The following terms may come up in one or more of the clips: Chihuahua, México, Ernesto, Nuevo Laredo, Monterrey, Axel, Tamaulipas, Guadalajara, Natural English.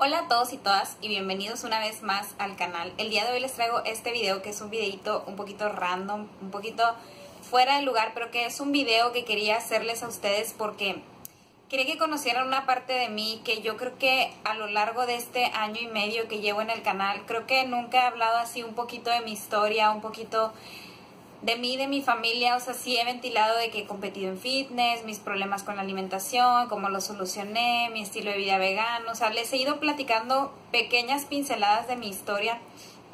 Hola a todos y todas y bienvenidos una vez más al canal. El día de hoy les traigo este video que es un videito un poquito random, un poquito fuera de lugar, pero que es un video que quería hacerles a ustedes porque quería que conocieran una parte de mí que yo creo que a lo largo de este año y medio que llevo en el canal, creo que nunca he hablado así un poquito de mi historia, un poquito de mí, de mi familia. O sea, sí he ventilado de que he competido en fitness, mis problemas con la alimentación, cómo lo solucioné, mi estilo de vida vegano. O sea, les he ido platicando pequeñas pinceladas de mi historia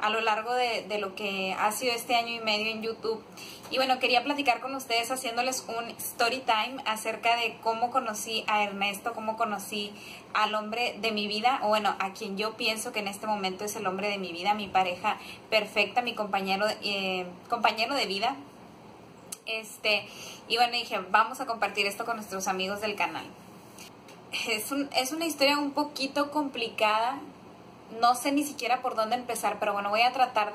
a lo largo de lo que ha sido este año y medio en YouTube. Y bueno, quería platicar con ustedes haciéndoles un story time acerca de cómo conocí a Ernesto, cómo conocí al hombre de mi vida, o bueno, a quien yo pienso que en este momento es el hombre de mi vida, mi pareja perfecta, mi compañero de vida. Y bueno, dije, vamos a compartir esto con nuestros amigos del canal. Es una historia un poquito complicada. No sé ni siquiera por dónde empezar, pero bueno, voy a tratar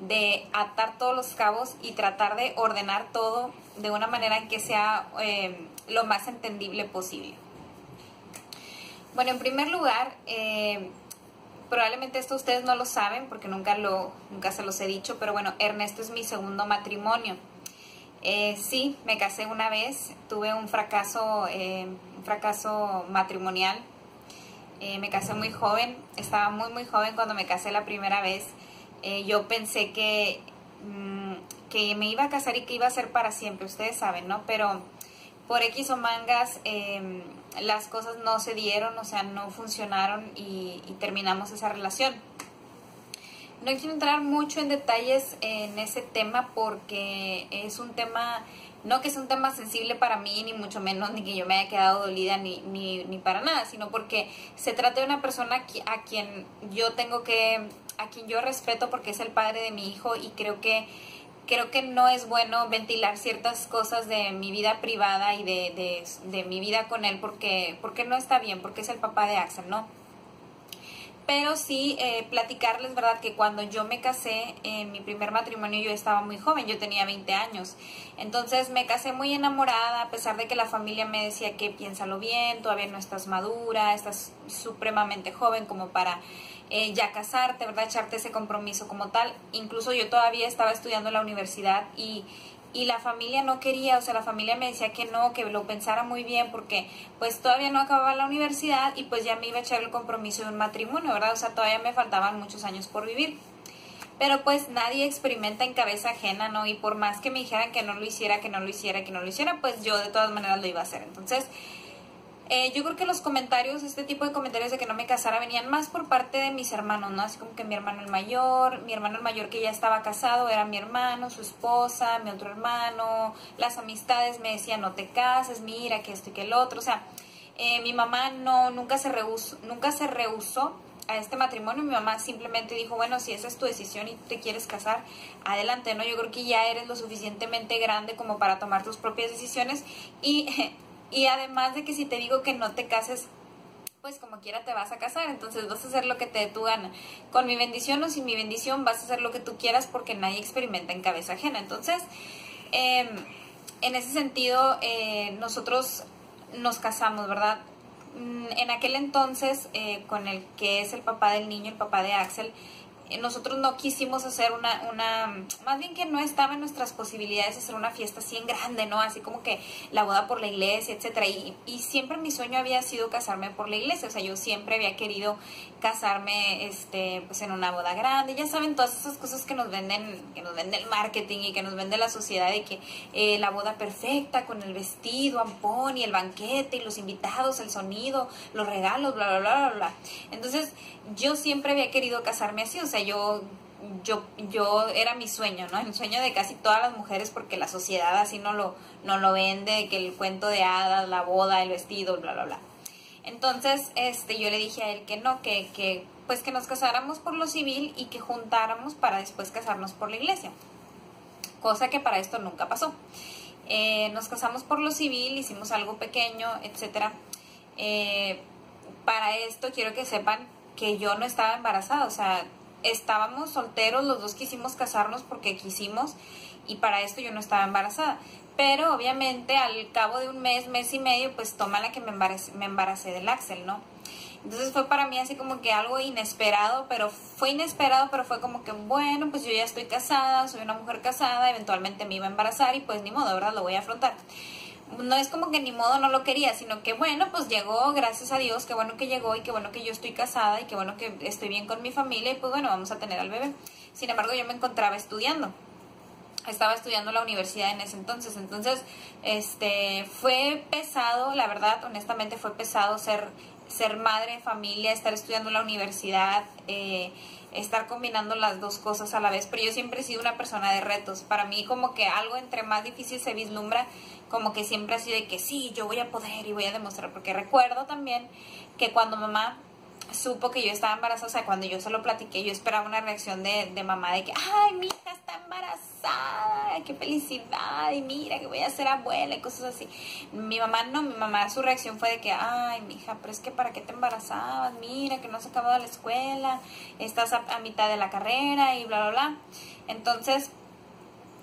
de atar todos los cabos y tratar de ordenar todo de una manera que sea lo más entendible posible. Bueno, en primer lugar, probablemente esto ustedes no lo saben porque nunca se los he dicho, pero bueno, Ernesto es mi segundo matrimonio. Sí, me casé una vez, tuve un fracaso matrimonial. Me casé muy joven, estaba muy joven cuando me casé la primera vez. Yo pensé que me iba a casar y que iba a ser para siempre, ustedes saben, ¿no? Pero por X o mangas las cosas no se dieron, o sea, no funcionaron y terminamos esa relación. No quiero entrar mucho en detalles en ese tema porque es un tema, no que es un tema sensible para mí, ni mucho menos, ni que yo me haya quedado dolida, ni para nada, sino porque se trata de una persona a quien yo respeto porque es el padre de mi hijo y creo que no es bueno ventilar ciertas cosas de mi vida privada y de mi vida con él porque no está bien, porque es el papá de Axel, ¿no? Pero sí platicarles, ¿verdad? Que cuando yo me casé en mi primer matrimonio yo estaba muy joven, yo tenía 20 años. Entonces me casé muy enamorada, a pesar de que la familia me decía que piénsalo bien, todavía no estás madura, estás supremamente joven como para ya casarte, ¿verdad? Echarte ese compromiso como tal. Incluso yo todavía estaba estudiando en la universidad y la familia no quería, o sea, la familia me decía que no, que lo pensara muy bien porque pues todavía no acababa la universidad y pues ya me iba a echar el compromiso de un matrimonio, ¿verdad? O sea, todavía me faltaban muchos años por vivir. Pero pues nadie experimenta en cabeza ajena, ¿no? Y por más que me dijeran que no lo hiciera, pues yo de todas maneras lo iba a hacer. Entonces, yo creo que los comentarios, este tipo de comentarios de que no me casara venían más por parte de mis hermanos, ¿no? Así como que mi hermano el mayor que ya estaba casado era mi hermano, su esposa, mi otro hermano, las amistades me decían no te cases, mira que esto y que el otro, o sea, mi mamá nunca se rehusó a este matrimonio. Mi mamá simplemente dijo, bueno, si esa es tu decisión y te quieres casar, adelante, ¿no? Yo creo que ya eres lo suficientemente grande como para tomar tus propias decisiones y además de que si te digo que no te cases, pues como quiera te vas a casar, entonces vas a hacer lo que te dé tu gana. Con mi bendición o sin mi bendición vas a hacer lo que tú quieras porque nadie experimenta en cabeza ajena. Entonces, en ese sentido, nosotros nos casamos, ¿verdad? En aquel entonces, con el que es el papá del niño, el papá de Axel, nosotros no quisimos hacer más bien que no estaba en nuestras posibilidades hacer una fiesta así en grande, ¿no? Así como que la boda por la iglesia, etcétera. Y siempre mi sueño había sido casarme por la iglesia, o sea, yo siempre había querido casarme pues en una boda grande. Ya saben, todas esas cosas que nos vende el marketing y que nos vende la sociedad de que la boda perfecta con el vestido, ampón y el banquete y los invitados, el sonido, los regalos, bla, bla, bla, bla, bla. Entonces, yo siempre había querido casarme así, o sea, yo era mi sueño, ¿no? El sueño de casi todas las mujeres porque la sociedad así no lo vende, de que el cuento de hadas, la boda, el vestido, bla, bla, bla. Entonces, yo le dije a él que no, que nos casáramos por lo civil y que juntáramos para después casarnos por la iglesia. Cosa que para esto nunca pasó. Nos casamos por lo civil, hicimos algo pequeño, etcétera. Para esto quiero que sepan que yo no estaba embarazada, o sea, estábamos solteros, los dos quisimos casarnos porque quisimos y para esto yo no estaba embarazada, pero obviamente al cabo de un mes y medio pues toma la que me embaracé del Axel, ¿no? Entonces fue para mí así como que algo inesperado, pero fue inesperado, pero fue como que bueno, pues yo ya estoy casada, soy una mujer casada, eventualmente me iba a embarazar y pues ni modo, ¿verdad? Lo voy a afrontar. No es como que ni modo no lo quería, sino que bueno, pues llegó, gracias a Dios, qué bueno que llegó y qué bueno que yo estoy casada y qué bueno que estoy bien con mi familia y pues bueno, vamos a tener al bebé. Sin embargo, yo me encontraba estudiando. Estaba estudiando en la universidad en ese entonces. Entonces, fue pesado, la verdad, honestamente fue pesado ser madre, familia, estar estudiando en la universidad, estar combinando las dos cosas a la vez. Pero yo siempre he sido una persona de retos. Para mí como que algo entre más difícil se vislumbra, como que siempre así de que sí, yo voy a poder y voy a demostrar. Porque recuerdo también que cuando mamá supo que yo estaba embarazada, o sea, cuando yo se lo platiqué, yo esperaba una reacción de mamá de que, ay, mi hija está embarazada, qué felicidad, y mira que voy a ser abuela y cosas así. Mi mamá no, mi mamá, su reacción fue de que, ay, mi hija, pero es que ¿para qué te embarazabas? Mira que no has acabado la escuela, estás a mitad de la carrera y bla, bla, bla. Entonces,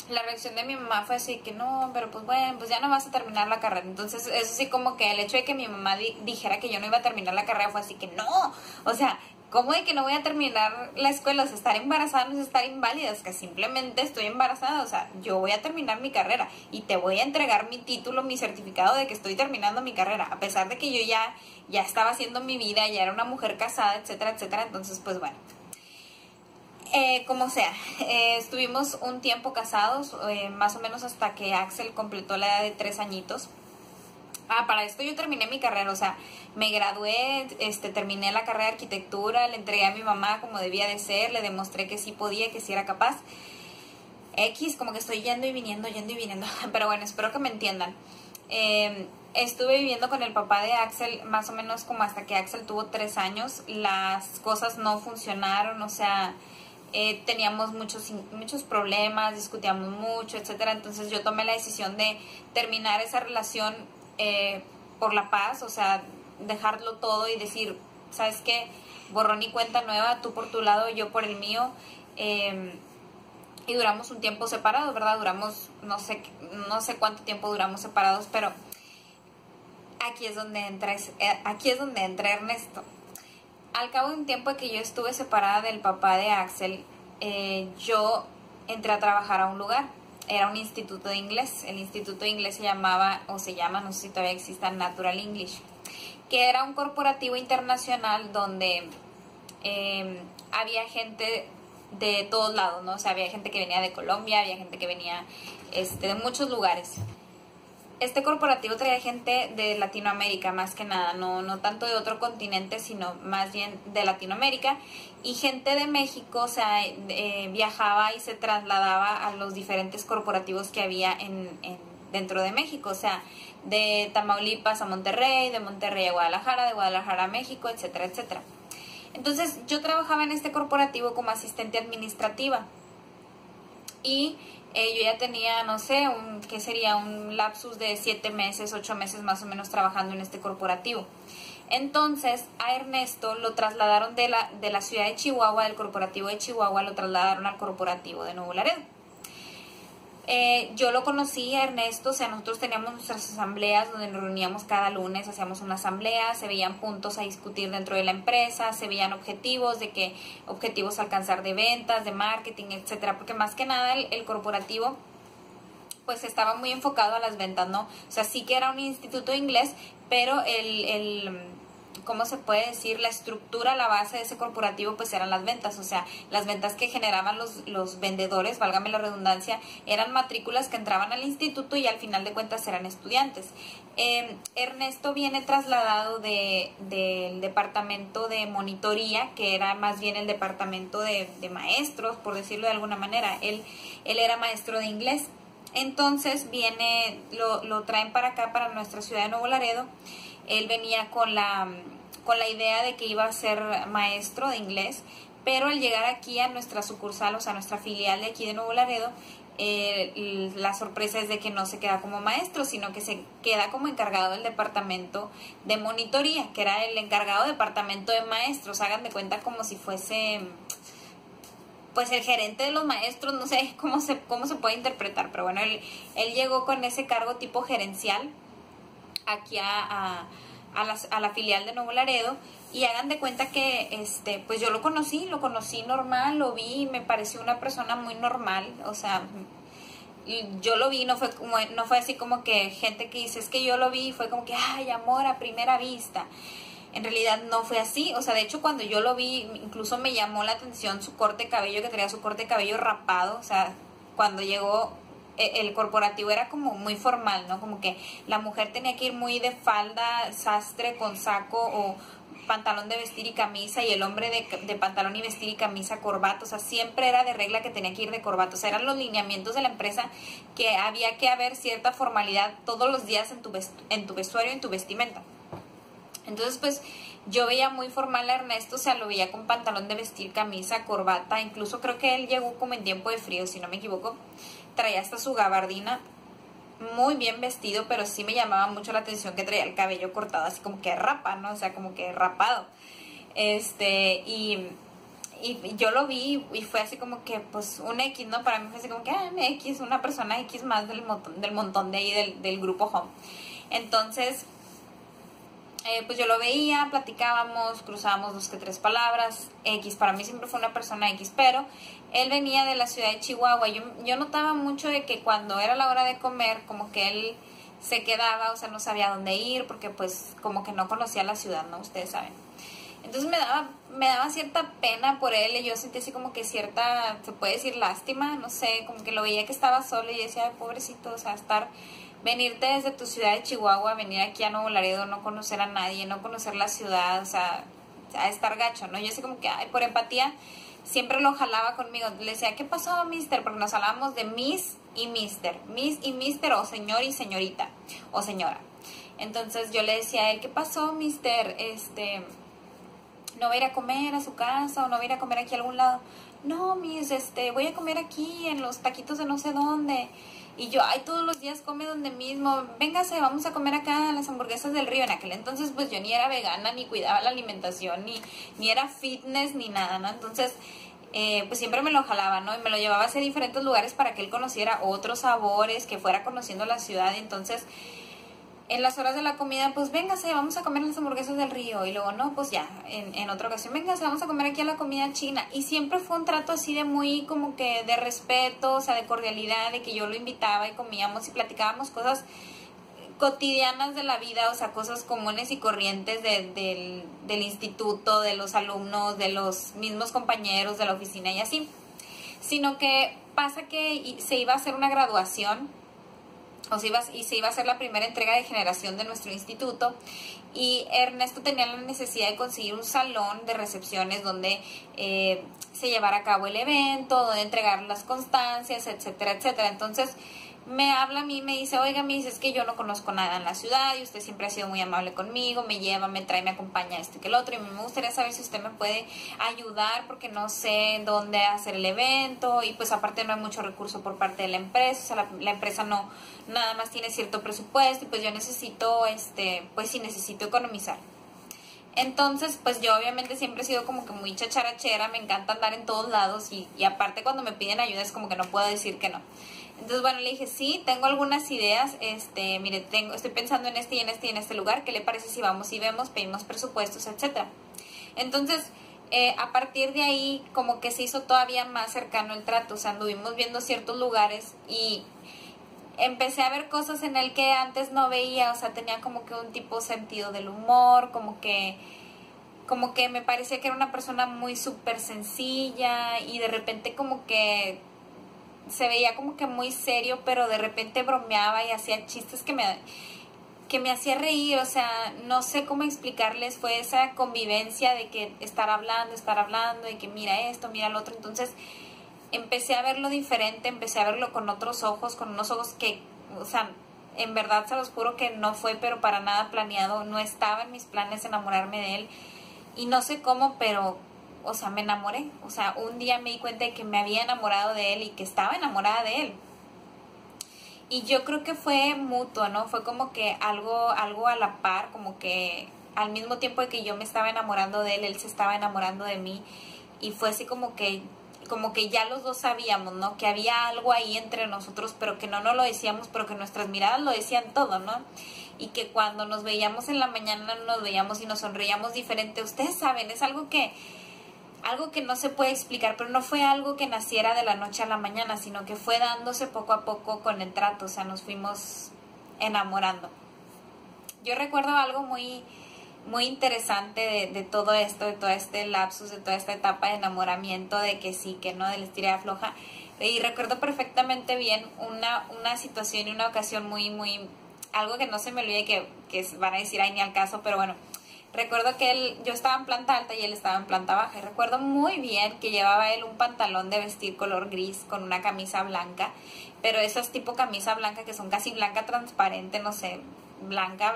la reacción de mi mamá fue así que no, pero pues bueno, pues ya no vas a terminar la carrera. Entonces eso sí, como que el hecho de que mi mamá dijera que yo no iba a terminar la carrera fue así que no, o sea, ¿cómo de que no voy a terminar la escuela? O sea, estar embarazada no es estar inválida, es que simplemente estoy embarazada, o sea, yo voy a terminar mi carrera y te voy a entregar mi título, mi certificado de que estoy terminando mi carrera, a pesar de que yo ya estaba haciendo mi vida, ya era una mujer casada, etcétera, etcétera. Entonces pues bueno. Como sea, estuvimos un tiempo casados, más o menos hasta que Axel completó la edad de 3 añitos. Ah, para esto yo terminé mi carrera, o sea, me gradué, terminé la carrera de arquitectura, le entregué a mi mamá como debía de ser, le demostré que sí podía, que sí era capaz. X, como que estoy yendo y viniendo, pero bueno, espero que me entiendan. Estuve viviendo con el papá de Axel más o menos como hasta que Axel tuvo 3 años, las cosas no funcionaron, o sea... teníamos muchos problemas, discutíamos mucho, etcétera. Entonces yo tomé la decisión de terminar esa relación por la paz, o sea, dejarlo todo y decir, ¿sabes qué? Borrón y cuenta nueva, tú por tu lado, yo por el mío. Y duramos un tiempo separados, ¿verdad? Duramos, no sé cuánto tiempo duramos separados, pero aquí es donde entra Ernesto. Al cabo de un tiempo que yo estuve separada del papá de Axel, yo entré a trabajar a un lugar. Era un instituto de inglés. El instituto de inglés se llamaba, o se llama, no sé si todavía exista, Natural English, que era un corporativo internacional donde había gente de todos lados, ¿no? O sea, había gente que venía de Colombia, había gente que venía de muchos lugares. Este corporativo traía gente de Latinoamérica, más que nada, no tanto de otro continente, sino más bien de Latinoamérica. Y gente de México, o sea, viajaba y se trasladaba a los diferentes corporativos que había dentro de México. O sea, de Tamaulipas a Monterrey, de Monterrey a Guadalajara, de Guadalajara a México, etcétera, etcétera. Entonces, yo trabajaba en este corporativo como asistente administrativa. Y... yo ya tenía, no sé, ¿qué sería? Un lapsus de 7 meses, 8 meses más o menos trabajando en este corporativo. Entonces, a Ernesto lo trasladaron de la ciudad de Chihuahua, del corporativo de Chihuahua, lo trasladaron al corporativo de Nuevo Laredo. Yo lo conocí a Ernesto, o sea, nosotros teníamos nuestras asambleas donde nos reuníamos cada lunes, hacíamos una asamblea, se veían puntos a discutir dentro de la empresa, se veían objetivos, de qué objetivos alcanzar de ventas, de marketing, etcétera, porque más que nada el corporativo pues estaba muy enfocado a las ventas, ¿no? O sea, sí que era un instituto de inglés, pero ¿cómo se puede decir? La estructura, la base de ese corporativo pues eran las ventas, o sea, las ventas que generaban los vendedores, válgame la redundancia, eran matrículas que entraban al instituto y al final de cuentas eran estudiantes. Ernesto viene trasladado del departamento de monitoría, que era más bien el departamento de maestros, por decirlo de alguna manera. Él era maestro de inglés. Entonces viene, lo traen para acá, para nuestra ciudad de Nuevo Laredo. Él venía con la idea de que iba a ser maestro de inglés, pero al llegar aquí a nuestra sucursal, o sea, a nuestra filial de aquí de Nuevo Laredo, la sorpresa es de que no se queda como maestro, sino que se queda como encargado del departamento de monitoría, que era el encargado del departamento de maestros. Hagan de cuenta como si fuese, pues, el gerente de los maestros, no sé cómo se puede interpretar, pero bueno, él llegó con ese cargo tipo gerencial aquí a la filial de Nuevo Laredo Y hagan de cuenta que pues yo lo conocí normal, lo vi y me pareció una persona muy normal. O sea, yo lo vi, no fue así como que gente que dice, es que yo lo vi, fue como que, ay, amor a primera vista. En realidad no fue así. O sea, de hecho, cuando yo lo vi, incluso me llamó la atención su corte de cabello, que tenía su corte de cabello rapado. O sea, cuando llegó el corporativo era como muy formal, ¿no? Como que la mujer tenía que ir muy de falda, sastre, con saco o pantalón de vestir y camisa, y el hombre de pantalón y vestir y camisa, corbata. O sea, siempre era de regla que tenía que ir de corbata. O sea, eran los lineamientos de la empresa, que había que haber cierta formalidad todos los días en tu vestuario, en tu vestimenta. Entonces, pues, yo veía muy formal a Ernesto. O sea, lo veía con pantalón de vestir, camisa, corbata. Incluso creo que él llegó como en tiempo de frío, si no me equivoco. Traía hasta su gabardina, muy bien vestido, pero sí me llamaba mucho la atención que traía el cabello cortado, así como que rapa, ¿no? O sea, como que rapado. Y yo lo vi y fue así como que, pues, un X, ¿no? Para mí fue así como que, ah, un X, una persona X más del montón de ahí, del grupo Home. Entonces, pues yo lo veía, platicábamos, cruzábamos 2 que 3 palabras. X, para mí siempre fue una persona X, pero él venía de la ciudad de Chihuahua. Yo notaba mucho de que cuando era la hora de comer, como que él se quedaba, o sea, no sabía dónde ir, porque pues como que no conocía la ciudad, ¿no? Ustedes saben. Entonces me daba cierta pena por él, y yo sentí así como que cierta, se puede decir, lástima, no sé, como que lo veía que estaba solo y yo decía, ay, pobrecito, o sea, venirte desde tu ciudad de Chihuahua, venir aquí a Nuevo Laredo, no conocer a nadie, no conocer la ciudad, o sea, a estar gacho, ¿no? Yo así como que, ay, por empatía, siempre lo jalaba conmigo. Le decía, ¿qué pasó, mister? Porque nos hablábamos de miss y mister. Miss y mister, o señor y señorita, o señora. Entonces yo le decía a él, ¿qué pasó, mister? ¿No va a ir a comer a su casa o no va a ir a comer aquí a algún lado? No, miss, voy a comer aquí en los taquitos de no sé dónde. Y yo, ay, todos los días come donde mismo, véngase, vamos a comer acá las hamburguesas del río. En aquel entonces, pues yo ni era vegana, ni cuidaba la alimentación, ni era fitness, ni nada, ¿no? Entonces, pues siempre me lo jalaba, ¿no? Y me lo llevaba a hacer diferentes lugares para que él conociera otros sabores, que fuera conociendo la ciudad. Y entonces, en las horas de la comida, pues véngase, vamos a comer las hamburguesas del río. Y luego, no, pues ya, en otra ocasión, véngase, vamos a comer aquí a la comida china. Y siempre fue un trato así de muy como que de respeto, o sea, de cordialidad, de que yo lo invitaba y comíamos y platicábamos cosas cotidianas de la vida, o sea, cosas comunes y corrientes del instituto, de los alumnos, de los mismos compañeros, de la oficina y así. Sino que pasa que se iba a hacer una graduación, se iba a hacer la primera entrega de generación de nuestro instituto, y Ernesto tenía la necesidad de conseguir un salón de recepciones donde se llevara a cabo el evento, donde entregar las constancias, etcétera, etcétera. Entonces me habla a mí, me dice, oiga, me dice, es que yo no conozco nada en la ciudad y usted siempre ha sido muy amable conmigo, me lleva, me trae, me acompaña, esto y que el otro, y me gustaría saber si usted me puede ayudar porque no sé dónde hacer el evento, y pues aparte no hay mucho recurso por parte de la empresa, o sea, la empresa no, nada más tiene cierto presupuesto, y pues yo necesito, pues sí necesito economizar. Entonces, pues yo obviamente siempre he sido como que muy chacharachera, me encanta andar en todos lados, y aparte cuando me piden ayuda es como que no puedo decir que no. Entonces, bueno, le dije, sí, tengo algunas ideas, mire, estoy pensando en este y en este y en este lugar, ¿qué le parece si vamos y vemos, pedimos presupuestos, etcétera? Entonces, a partir de ahí, como que se hizo todavía más cercano el trato, o sea, anduvimos viendo ciertos lugares y empecé a ver cosas en él que antes no veía, o sea, tenía como que un tipo sentido del humor, como que me parecía que era una persona muy súper sencilla, y de repente como que se veía como que muy serio, pero de repente bromeaba y hacía chistes que me hacía reír, o sea, no sé cómo explicarles, fue esa convivencia de que estar hablando, y que mira esto, mira lo otro. Entonces empecé a verlo diferente, empecé a verlo con otros ojos, con unos ojos que, o sea, en verdad se los juro que no fue pero para nada planeado, no estaba en mis planes enamorarme de él, y no sé cómo, pero, o sea, me enamoré. O sea, un día me di cuenta de que me había enamorado de él y que estaba enamorada de él. Y yo creo que fue mutuo, ¿no? Fue como que algo a la par, como que al mismo tiempo de que yo me estaba enamorando de él, él se estaba enamorando de mí, y fue así como que ya los dos sabíamos, ¿no? Que había algo ahí entre nosotros, pero que no lo decíamos, pero que nuestras miradas lo decían todo, ¿no? y que cuando nos veíamos en la mañana nos veíamos y nos sonreíamos diferente. Ustedes saben, es algo que no se puede explicar, pero no fue algo que naciera de la noche a la mañana, sino que fue dándose poco a poco con el trato, o sea, nos fuimos enamorando. Yo recuerdo algo muy interesante de todo esto, de todo este lapsus, de toda esta etapa de enamoramiento, de que sí, que no, de la estira y afloja. Y recuerdo perfectamente bien una situación y una ocasión muy, algo que no se me olvide, que van a decir, ay, ni al caso, pero bueno. Recuerdo que yo estaba en planta alta y él estaba en planta baja. Y recuerdo muy bien que llevaba él un pantalón de vestir color gris con una camisa blanca, pero esas tipo camisa blanca que son casi blanca transparente, no sé, blanca,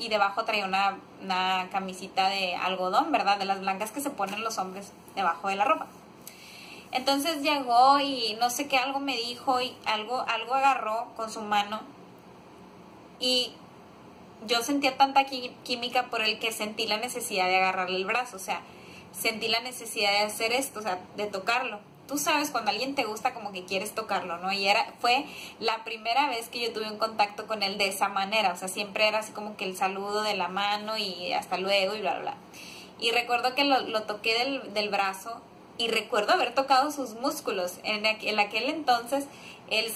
y debajo traía una camisita de algodón, ¿verdad? De las blancas que se ponen los hombres debajo de la ropa. Entonces llegó y no sé qué, algo me dijo y algo agarró con su mano, y yo sentía tanta química por el que sentí la necesidad de agarrarle el brazo, o sea, sentí la necesidad de hacer esto, o sea, de tocarlo. Tú sabes, cuando alguien te gusta, como que quieres tocarlo, ¿no? Y fue la primera vez que yo tuve un contacto con él de esa manera, o sea, siempre era así como que el saludo de la mano y hasta luego y bla, bla, bla. Y recuerdo que lo toqué del brazo, y recuerdo haber tocado sus músculos. En aquel entonces él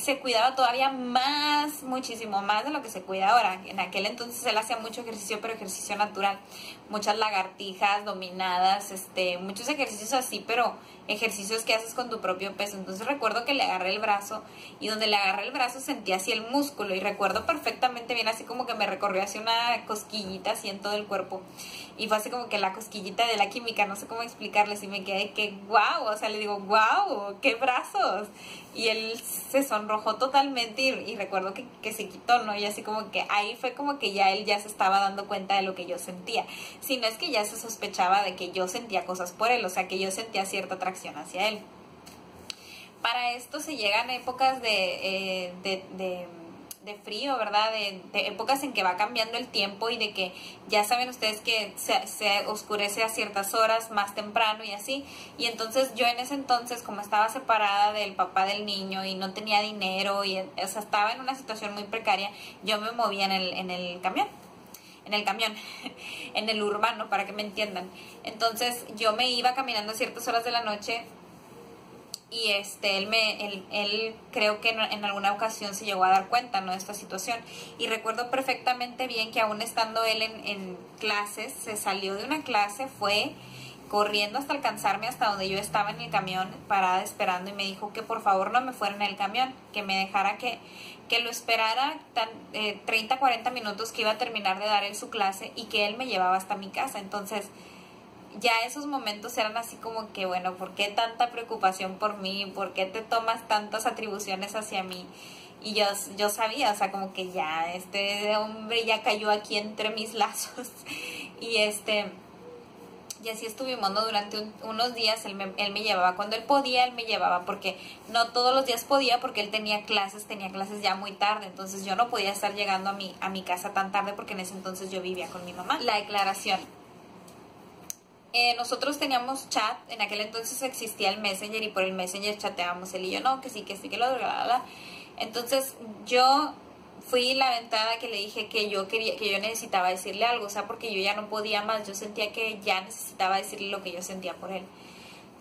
se cuidaba todavía más, muchísimo más de lo que se cuida ahora. En aquel entonces él hacía mucho ejercicio, pero ejercicio natural. Muchas lagartijas, dominadas, muchos ejercicios así, pero ejercicios que haces con tu propio peso. Entonces recuerdo que le agarré el brazo, y donde le agarré el brazo sentí así el músculo, y recuerdo perfectamente bien así como que me recorrió así una cosquillita así en todo el cuerpo. Y fue así como que la cosquillita de la química, no sé cómo explicarles, y me quedé de que wow, o sea, le digo wow, qué brazos, y él se sonrojó totalmente, y recuerdo que se quitó, ¿no? Y así como que ahí fue como que ya él ya se estaba dando cuenta de lo que yo sentía, si no es que ya se sospechaba de que yo sentía cosas por él, o sea, que yo sentía cierta atracción hacia él. Para esto se llegan épocas de frío, ¿verdad? De épocas en que va cambiando el tiempo, y de que ya saben ustedes que se oscurece a ciertas horas más temprano y así. Y entonces yo en ese entonces, como estaba separada del papá del niño y no tenía dinero, y o sea, estaba en una situación muy precaria, yo me movía en el camión, en el urbano, para que me entiendan. Entonces yo me iba caminando a ciertas horas de la noche. Y él creo que en alguna ocasión se llegó a dar cuenta, ¿no?, de esta situación. Y recuerdo perfectamente bien que aún estando él en clases, se salió de una clase, fue corriendo hasta alcanzarme hasta donde yo estaba en el camión, parada esperando, y me dijo que por favor no me fuera en el camión, que me dejara que lo esperara 30, 40 minutos, que iba a terminar de dar él su clase y que él me llevaba hasta mi casa. Entonces ya esos momentos eran así como que, bueno, ¿por qué tanta preocupación por mí? ¿Por qué te tomas tantas atribuciones hacia mí? Y yo sabía, o sea, como que ya, este hombre ya cayó aquí entre mis lazos. Y así estuvimos, ¿no? Durante unos días él me llevaba. Cuando él podía, él me llevaba, porque no todos los días podía, porque él tenía clases ya muy tarde. Entonces yo no podía estar llegando a mi casa tan tarde, porque en ese entonces yo vivía con mi mamá. La declaración. Nosotros teníamos chat, en aquel entonces existía el Messenger, y por el Messenger chateábamos él y yo, no, que sí, que lo bla, bla, bla. Entonces yo fui la ventana que le dije que yo necesitaba decirle algo, o sea, porque yo ya no podía más, yo sentía que ya necesitaba decirle lo que yo sentía por él.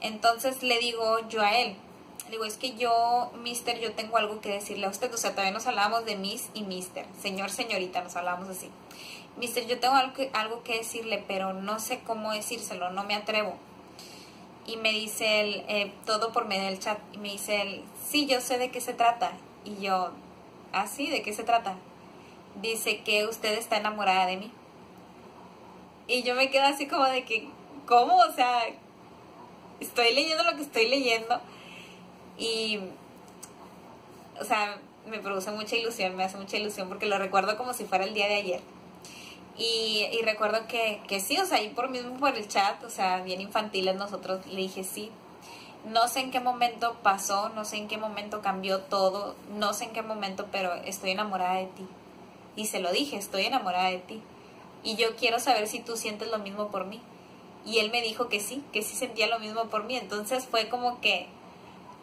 Entonces le digo yo a él, le digo, es que yo, mister, yo tengo algo que decirle a usted, o sea, todavía nos hablábamos de miss y mister, señor, señorita, nos hablábamos así. Mister, yo tengo algo que decirle, pero no sé cómo decírselo, no me atrevo. Y me dice él, todo por medio del chat, y me dice él, sí, yo sé de qué se trata. Y yo, ¿ah, sí? ¿De qué se trata? Dice que usted está enamorada de mí. Y yo me quedo así como de que, ¿cómo? O sea, estoy leyendo lo que estoy leyendo. Y, o sea, me produce mucha ilusión, me hace mucha ilusión, porque lo recuerdo como si fuera el día de ayer. Y recuerdo que sí, o sea, ahí por el chat, o sea, bien infantiles nosotros, le dije sí. No sé en qué momento pasó, no sé en qué momento cambió todo, no sé en qué momento, pero estoy enamorada de ti. Y se lo dije, estoy enamorada de ti. Y yo quiero saber si tú sientes lo mismo por mí. Y él me dijo que sí sentía lo mismo por mí. Entonces fue como que,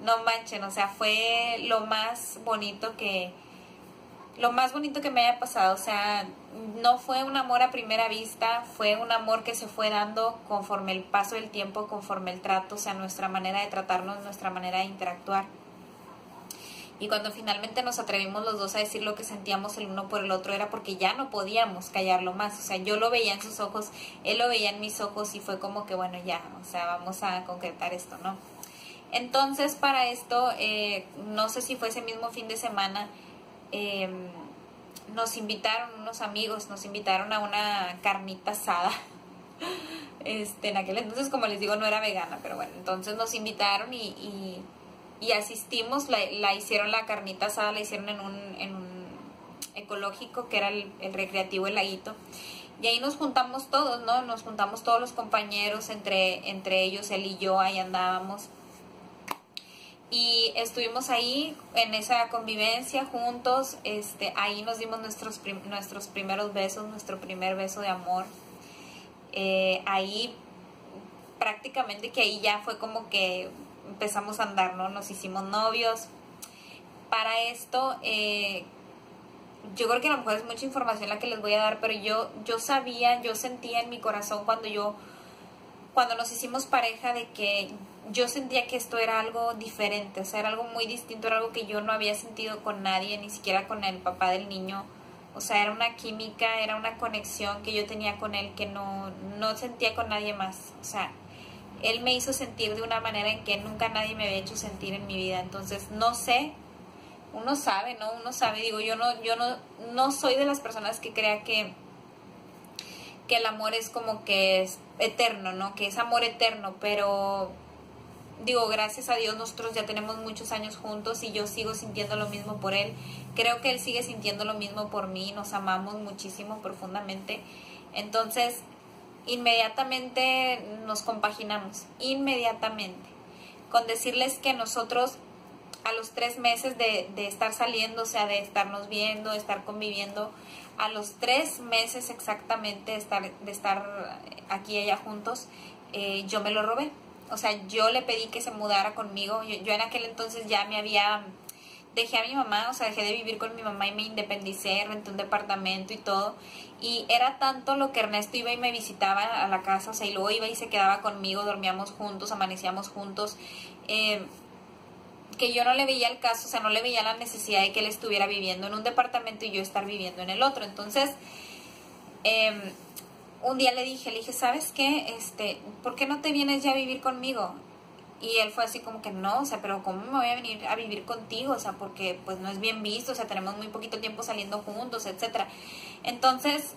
no manchen, o sea, fue lo más bonito que lo más bonito que me haya pasado. O sea, no fue un amor a primera vista, fue un amor que se fue dando conforme el paso del tiempo, conforme el trato, o sea, nuestra manera de tratarnos, nuestra manera de interactuar. Y cuando finalmente nos atrevimos los dos a decir lo que sentíamos el uno por el otro, era porque ya no podíamos callarlo más. O sea, yo lo veía en sus ojos, él lo veía en mis ojos y fue como que, bueno, ya, o sea, vamos a concretar esto, ¿no? Entonces, para esto, no sé si fue ese mismo fin de semana, nos invitaron unos amigos, nos invitaron a una carnita asada. En aquel entonces, como les digo, no era vegana, pero bueno, entonces nos invitaron y asistimos, hicieron la carnita asada, la hicieron en un ecológico que era el recreativo El Laguito. Y ahí nos juntamos todos, ¿no? Nos juntamos todos los compañeros, entre ellos él y yo, ahí andábamos. Y estuvimos ahí en esa convivencia juntos, ahí nos dimos nuestros primeros besos, nuestro primer beso de amor. Ahí prácticamente que ahí ya fue como que empezamos a andar, ¿no? Nos hicimos novios. Para esto, yo creo que a lo mejor es mucha información la que les voy a dar, pero yo sabía, yo sentía en mi corazón cuando nos hicimos pareja, de que yo sentía que esto era algo diferente, o sea, era algo muy distinto, era algo que yo no había sentido con nadie, ni siquiera con el papá del niño. O sea, era una química, era una conexión que yo tenía con él que no sentía con nadie más. O sea, él me hizo sentir de una manera en que nunca nadie me había hecho sentir en mi vida. Entonces, no sé, uno sabe, ¿no? Uno sabe, digo, yo no soy de las personas que crea que el amor es como que es eterno, ¿no? Que es amor eterno, pero digo, gracias a Dios nosotros ya tenemos muchos años juntos y yo sigo sintiendo lo mismo por él. Creo que él sigue sintiendo lo mismo por mí, nos amamos muchísimo, profundamente. Entonces, inmediatamente nos compaginamos, inmediatamente. Con decirles que nosotros a los 3 meses de estar saliendo, o sea, de estarnos viendo, de estar conviviendo, a los 3 meses exactamente de estar aquí y allá juntos, yo me lo robé. O sea, yo le pedí que se mudara conmigo. Yo en aquel entonces ya me había... Dejé a mi mamá, o sea, dejé de vivir con mi mamá y me independicé, renté un departamento y todo. Y era tanto lo que Ernesto iba y me visitaba a la casa, o sea, y luego iba y se quedaba conmigo, dormíamos juntos, amanecíamos juntos, que yo no le veía el caso, o sea, no le veía la necesidad de que él estuviera viviendo en un departamento y yo estar viviendo en el otro. Entonces, un día le dije, ¿sabes qué? ¿Por qué no te vienes ya a vivir conmigo? Y él fue así como que no, o sea, pero ¿cómo me voy a venir a vivir contigo? O sea, porque pues no es bien visto, o sea, tenemos muy poquito tiempo saliendo juntos, etcétera. Entonces,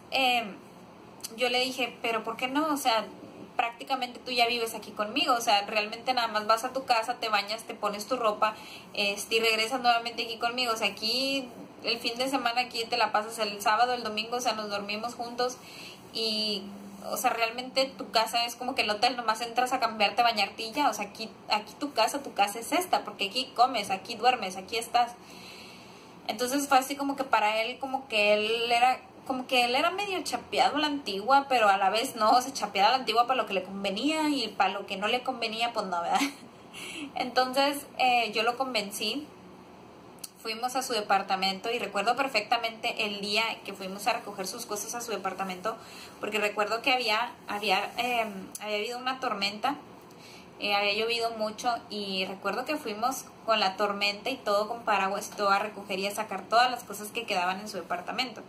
yo le dije, pero ¿por qué no? O sea, prácticamente tú ya vives aquí conmigo, o sea, realmente nada más vas a tu casa, te bañas, te pones tu ropa, y regresas nuevamente aquí conmigo. O sea, aquí el fin de semana aquí te la pasas el sábado, el domingo, o sea, nos dormimos juntos y... O sea, realmente tu casa es como que el hotel, nomás entras a cambiarte, bañarte y ya. O sea, aquí tu casa es esta, porque aquí comes, aquí duermes, aquí estás. Entonces fue así como que para él, como que él era medio chapeado a la antigua, pero a la vez no, o sea, chapeado a la antigua para lo que le convenía y para lo que no le convenía, pues no, ¿verdad? Entonces yo lo convencí, fuimos a su departamento y recuerdo perfectamente el día que fuimos a recoger sus cosas a su departamento, porque recuerdo que había habido una tormenta, había llovido mucho y recuerdo que fuimos con la tormenta y todo con paraguas y todo a recoger y a sacar todas las cosas que quedaban en su departamento.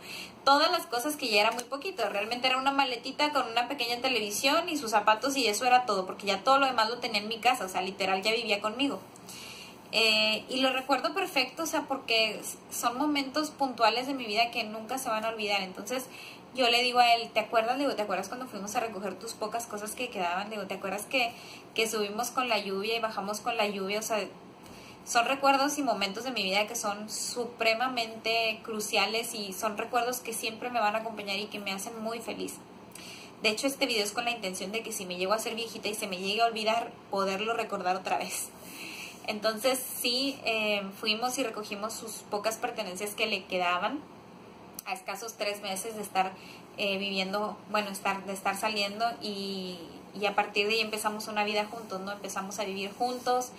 Todas las cosas que ya era muy poquito, realmente era una maletita con una pequeña televisión y sus zapatos y eso era todo, porque ya todo lo demás lo tenía en mi casa, o sea, literal ya vivía conmigo. Y lo recuerdo perfecto, o sea, porque son momentos puntuales de mi vida que nunca se van a olvidar. Entonces yo le digo a él, ¿te acuerdas? Le digo, ¿te acuerdas cuando fuimos a recoger tus pocas cosas que quedaban? Le digo, ¿te acuerdas que subimos con la lluvia y bajamos con la lluvia? O sea, son recuerdos y momentos de mi vida que son supremamente cruciales y son recuerdos que siempre me van a acompañar y que me hacen muy feliz. De hecho, este video es con la intención de que si me llego a ser viejita y se me llegue a olvidar, poderlo recordar otra vez. Entonces sí, fuimos y recogimos sus pocas pertenencias que le quedaban a escasos 3 meses de estar viviendo, bueno, de estar saliendo y a partir de ahí empezamos una vida juntos, ¿no? Empezamos a vivir juntos,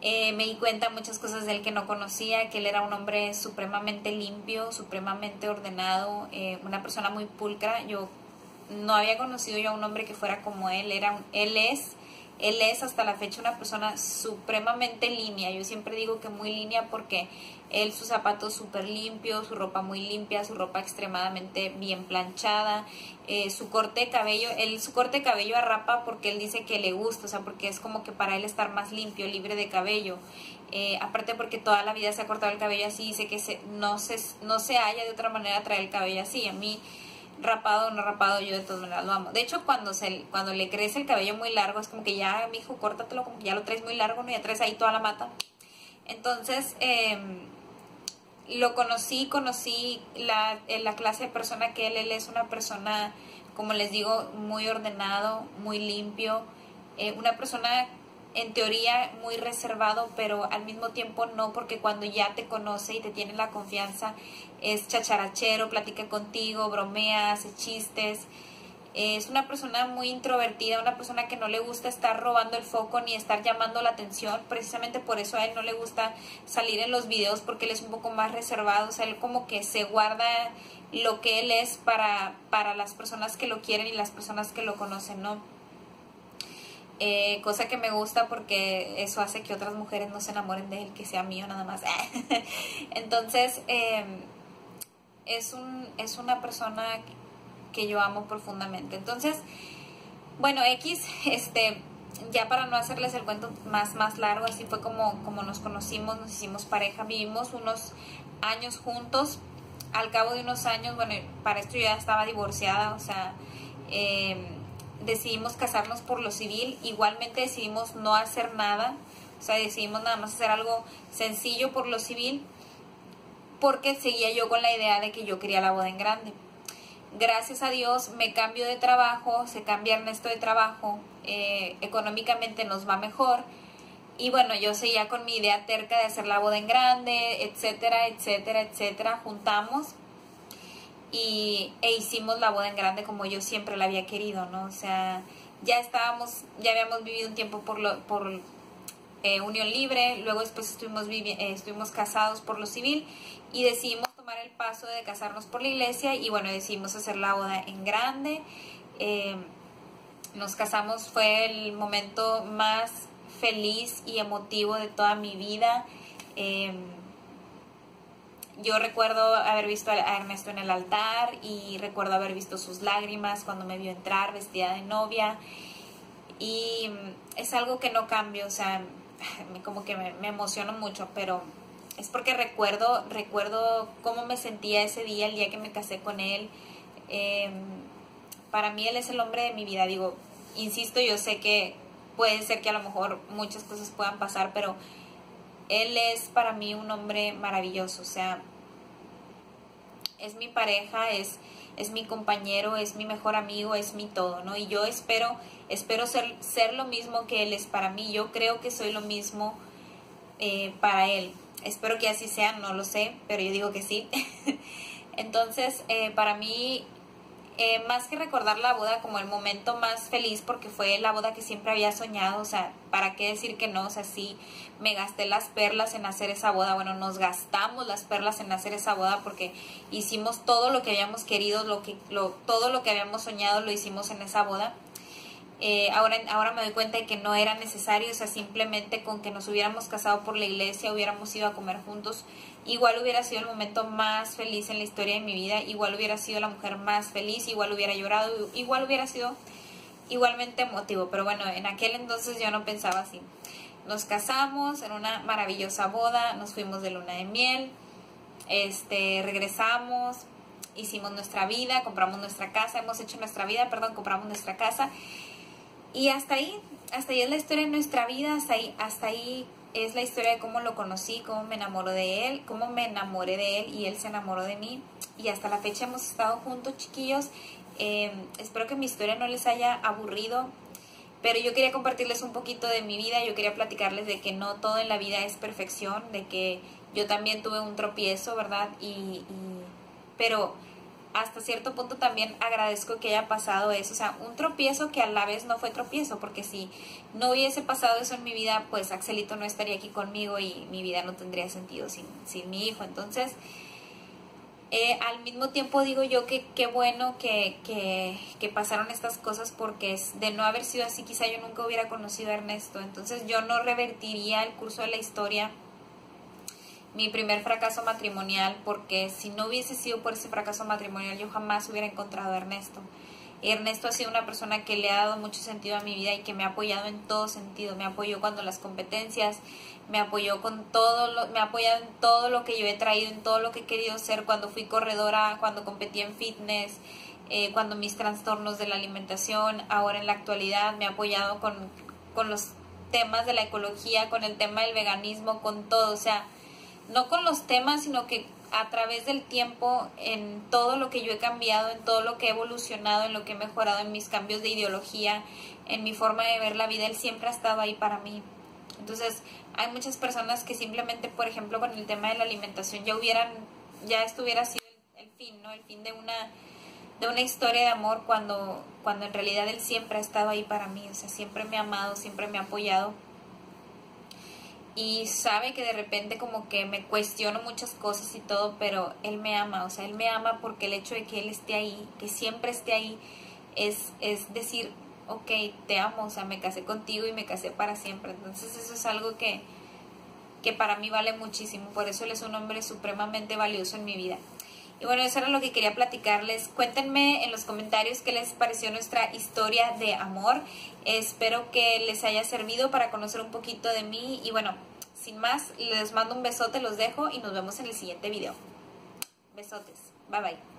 Me di cuenta muchas cosas de él que no conocía, que él era un hombre supremamente limpio, supremamente ordenado, una persona muy pulcra. Yo no había conocido yo a un hombre que fuera como él. Él es hasta la fecha una persona supremamente línea. Yo siempre digo que muy línea porque él, sus zapatos súper limpios, su ropa muy limpia, su ropa extremadamente bien planchada, su corte de cabello, arrapa porque él dice que le gusta, o sea, porque es como que para él estar más limpio, libre de cabello. Aparte porque toda la vida se ha cortado el cabello así, dice que no se halla de otra manera traer el cabello así. A mí, rapado o no rapado, yo de todas maneras lo amo. De hecho, cuando le crece el cabello muy largo, es como que ya, mijo, córtatelo, como que ya lo traes muy largo, ¿no? Ya traes ahí toda la mata. Entonces, lo conocí la clase de persona que él es. Una persona, como les digo, muy ordenado, muy limpio, una persona en teoría muy reservado, pero al mismo tiempo no, porque cuando ya te conoce y te tiene la confianza, es chacharachero, platica contigo, bromea, hace chistes. Es una persona muy introvertida, una persona que no le gusta estar robando el foco ni estar llamando la atención. Precisamente por eso a él no le gusta salir en los videos, porque él es un poco más reservado. O sea, él como que se guarda lo que él es para las personas que lo quieren y las personas que lo conocen, ¿no? Cosa que me gusta porque eso hace que otras mujeres no se enamoren de él, que sea mío nada más. Entonces, es una persona que yo amo profundamente. Entonces, bueno, ya para no hacerles el cuento más largo, así fue como nos conocimos, nos hicimos pareja, vivimos unos años juntos. Al cabo de unos años, bueno, para esto yo ya estaba divorciada, o sea, decidimos casarnos por lo civil. Igualmente decidimos no hacer nada, o sea, decidimos nada más hacer algo sencillo por lo civil, porque seguía yo con la idea de que yo quería la boda en grande. Gracias a Dios me cambio de trabajo, se cambia Ernesto de trabajo, económicamente nos va mejor, y bueno, yo seguía con mi idea terca de hacer la boda en grande, etcétera, etcétera, etcétera. Juntamos e hicimos la boda en grande como yo siempre la había querido, ¿no? O sea, ya habíamos vivido un tiempo por unión libre, luego después estuvimos casados por lo civil y decidimos tomar el paso de casarnos por la iglesia, y bueno, decidimos hacer la boda en grande. Nos casamos, fue el momento más feliz y emotivo de toda mi vida. Yo recuerdo haber visto a Ernesto en el altar y recuerdo haber visto sus lágrimas cuando me vio entrar vestida de novia, y es algo que no cambio, o sea, como que me emociono mucho, pero es porque recuerdo cómo me sentía ese día, el día que me casé con él. Para mí él es el hombre de mi vida. Digo, insisto, yo sé que puede ser que a lo mejor muchas cosas puedan pasar, pero él es para mí un hombre maravilloso, o sea, es mi pareja, es mi compañero, es mi mejor amigo, es mi todo, ¿no? Y yo espero ser lo mismo que él es para mí. Yo creo que soy lo mismo para él. Espero que así sea, no lo sé, pero yo digo que sí. Entonces, para mí, más que recordar la boda como el momento más feliz, porque fue la boda que siempre había soñado, o sea, ¿para qué decir que no? O sea, sí, me gasté las perlas en hacer esa boda. Bueno, nos gastamos las perlas en hacer esa boda porque hicimos todo lo que habíamos querido, todo lo que habíamos soñado lo hicimos en esa boda. Ahora me doy cuenta de que no era necesario, o sea, simplemente con que nos hubiéramos casado por la iglesia, hubiéramos ido a comer juntos, igual hubiera sido el momento más feliz en la historia de mi vida, igual hubiera sido la mujer más feliz, igual hubiera llorado, igual hubiera sido igualmente emotivo. Pero bueno, en aquel entonces yo no pensaba así. Nos casamos en una maravillosa boda, nos fuimos de luna de miel, regresamos, hicimos nuestra vida, compramos nuestra casa, compramos nuestra casa. Y hasta ahí es la historia de nuestra vida, hasta ahí es la historia de cómo lo conocí, cómo me enamoré de él y él se enamoró de mí. Y hasta la fecha hemos estado juntos, chiquillos. Espero que mi historia no les haya aburrido, pero yo quería compartirles un poquito de mi vida. Yo quería platicarles de que no todo en la vida es perfección, de que yo también tuve un tropiezo, ¿verdad? Pero hasta cierto punto también agradezco que haya pasado eso, o sea, un tropiezo que a la vez no fue tropiezo, porque si no hubiese pasado eso en mi vida, pues Axelito no estaría aquí conmigo y mi vida no tendría sentido sin mi hijo. Entonces, al mismo tiempo digo yo que qué bueno que pasaron estas cosas, porque de no haber sido así, quizá yo nunca hubiera conocido a Ernesto. Entonces yo no revertiría el curso de la historia, mi primer fracaso matrimonial, porque si no hubiese sido por ese fracaso matrimonial yo jamás hubiera encontrado a Ernesto. Ernesto ha sido una persona que le ha dado mucho sentido a mi vida y que me ha apoyado en todo sentido. Me apoyó cuando las competencias, me ha apoyado en todo lo que yo he traído, en todo lo que he querido ser, cuando fui corredora, cuando competí en fitness, cuando mis trastornos de la alimentación, ahora en la actualidad me ha apoyado con los temas de la ecología, con el tema del veganismo, con todo, o sea, no con los temas, sino que a través del tiempo, en todo lo que yo he cambiado, en todo lo que he evolucionado, en lo que he mejorado, en mis cambios de ideología, en mi forma de ver la vida, él siempre ha estado ahí para mí. Entonces, hay muchas personas que simplemente, por ejemplo, con el tema de la alimentación, ya estuviera sido el fin, ¿no? El fin de una historia de amor, cuando en realidad él siempre ha estado ahí para mí, o sea, siempre me ha amado, siempre me ha apoyado. Y sabe que de repente como que me cuestiono muchas cosas y todo, pero él me ama, o sea, él me ama porque el hecho de que él esté ahí, que siempre esté ahí, es decir, ok, te amo, o sea, me casé contigo y me casé para siempre. Entonces eso es algo que para mí vale muchísimo, por eso él es un hombre supremamente valioso en mi vida. Y bueno, eso era lo que quería platicarles. Cuéntenme en los comentarios qué les pareció nuestra historia de amor. Espero que les haya servido para conocer un poquito de mí. Y bueno, sin más, les mando un besote, los dejo y nos vemos en el siguiente video. Besotes. Bye, bye.